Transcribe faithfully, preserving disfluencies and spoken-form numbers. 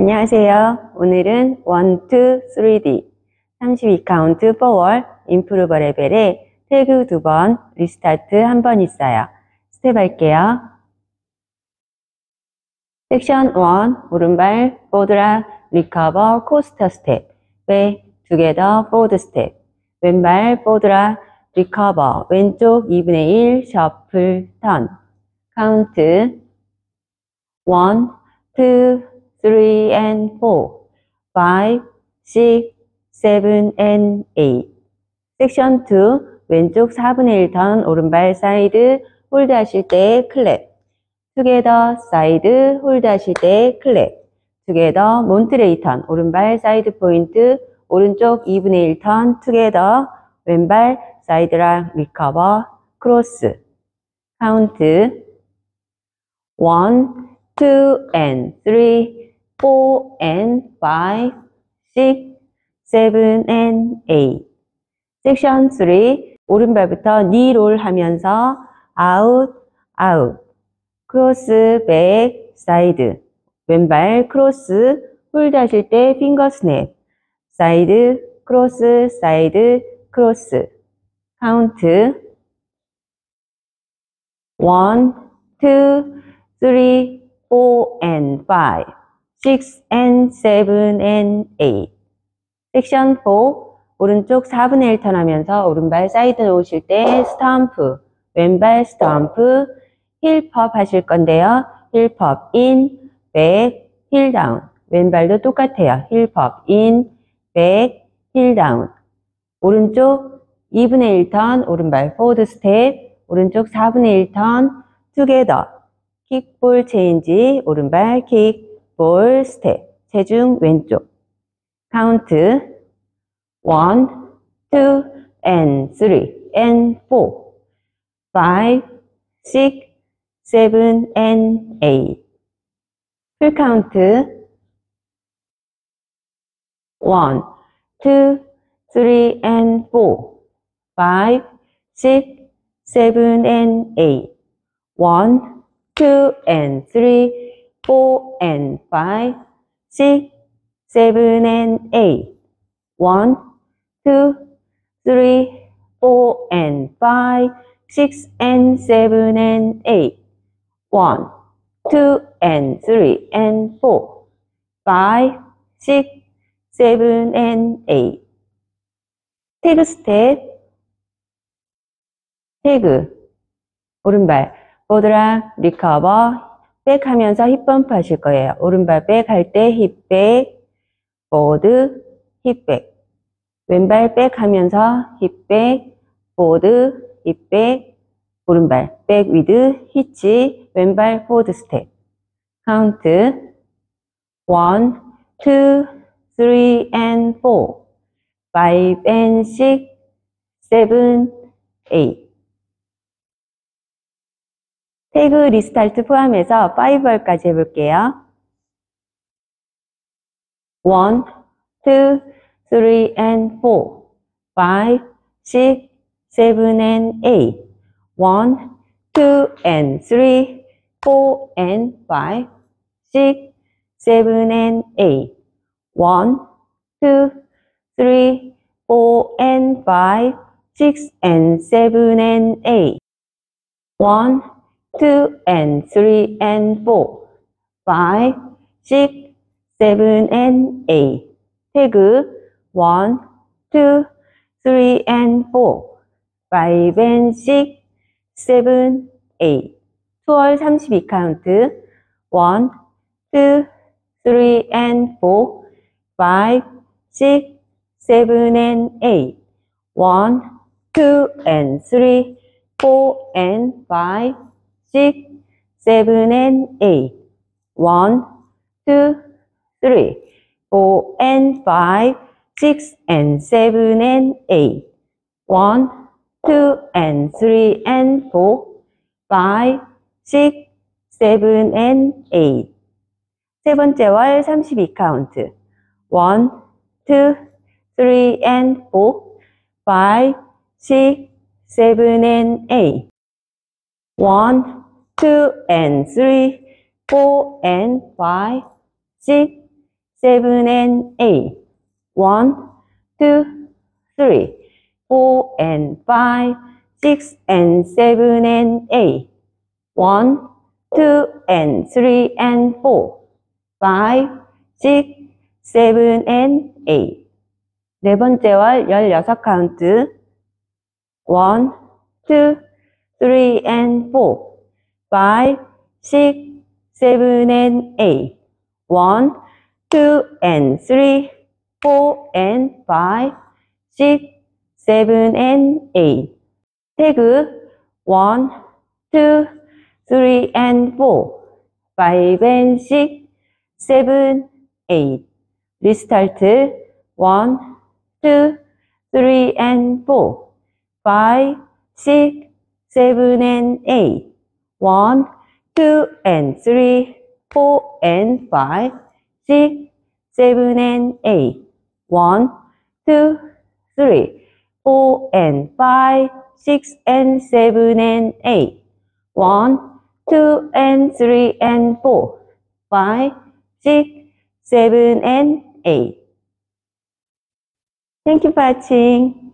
안녕하세요. 오늘은 원, 투, 쓰리 디 삼십이 카운트 포월 임프루버 레벨에 태그 두 번, 리스타트 한 번 있어요. 스텝 할게요. 섹션 일, 오른발 포드락 리커버 코스터 스텝 왜 투게더 포드 스텝 왼발 포드락 리커버 왼쪽 이분의 일 셔플 턴 카운트 원, 투, 쓰리, 앤 포, 파이브, 식스, 세븐, 앤 에잇 섹션 이 왼쪽 사분의 일 턴 오른발 사이드 홀드 하실 때 클랩 투게더 사이드 홀드 하실 때 클랩 투게더 몬트레이 턴 오른발 사이드 포인트 오른쪽 이분의 일 턴 투게더 왼발 사이드락 리커버 크로스 카운트 원, 투, 앤 쓰리, 포, 앤 파이브, 식스, 세븐, 앤 에잇 섹션 삼 오른발부터 니 롤 하면서 아웃 아웃 크로스 백 사이드 왼발 크로스 홀드 하실 때 핑거 스냅 사이드 크로스 사이드 크로스 카운트 원, 투, 쓰리, 포, 앤 파이브, 식스, 앤 세븐, 앤 에잇 섹션 사 오른쪽 사분의 일 턴 하면서 오른발 사이드 놓으실 때 스탬프 왼발 스탬프 힐팝 하실 건데요. 힐팝 인, 백, 힐 다운 왼발도 똑같아요. 힐팝 인, 백, 힐 다운 오른쪽 이분의 일 턴 오른발 포워드 스텝 오른쪽 사분의 일 턴 투게더 킥볼 체인지, 오른발 킥볼 스텝, 체중 왼쪽. 카운트 원, 투, 앤 쓰리, 앤 포, 파이브, 식스, 세븐, 앤 에잇 풀 카운트 원, 투, 쓰리, 앤 포, 파이브, 식스, 세븐, 앤 에잇 원, 투, 앤 쓰리, 포, 앤 파이브, 식스, 세븐, 앤 에잇 원, 투, 쓰리, 포, 앤 파이브, 식스, 앤 세븐, 앤 에잇 원, 투, 앤 쓰리, 앤 포, 파이브, 식스, 세븐, 앤 에잇 태그 스텝 태그 오른발 보드락, 리커버, 백 하면서 힙펌프 하실 거예요. 오른발 백 할 때 힙백, 보드, 힙백. 왼발 백 하면서 힙백, 보드, 힙백. 오른발 백 위드, 히치, 왼발 포드 스텝. 카운트. 원, 투, 쓰리, 앤 포, 파이브, 앤 식스, 세븐, 에잇 태그 리스타트 포함해서 파이브 월까지 해볼게요. 원, 투, 쓰리, 앤 포, 파이브, 식스, 세븐, 앤 에잇 원, 투, 앤 쓰리, 포, 앤 파이브, 식스, 세븐, 앤 에잇 원, 투, 쓰리, 포, 앤 파이브, 식스, 앤 세븐, 앤 에잇 원, 투, 앤 쓰리, 앤 포, 파이브, 식스, 세븐, 앤 에잇 태그 원, 투, 쓰리, 앤 포, 파이브, 앤 식스, 세븐, 에잇 투월 삼십이 카운트 원, 투, 쓰리, 앤 포, 파이브, 식스, 세븐, 앤 에잇 원, 투, 앤 쓰리, 포, 앤 파이브, 식스, 세븐, 앤 에잇 원, 투, 쓰리, 포, 앤 파이브, 식스, 앤 세븐, 앤 에잇 원, 투, 앤 쓰리, 앤 포, 파이브, 식스, 세븐, 앤 에잇 세 번째 월 삼십이 카운트 원, 투, 쓰리, 앤 포, 파이브, 식스, 세븐, 앤 에잇 원, 투, 앤 쓰리, 포, 앤 파이브, 식스, seven and eight. One, two, three, four and five, six and seven and eight. One, two and three and four. Five, six, seven and eight. 네 번째 월 십육 카운트. One, two, three and four. Five, six, seven and eight. One, two and three, four and five, six, seven and eight. 태그 one, two, three and four, five and six, seven, eight. 리스타트 one, two, three and four, five, six, seven and eight. one, two and three, four and five, six, seven and eight. one, two, three, four and five, six and seven and eight. one, two and three and four, five, six, seven and eight. Thank you for watching.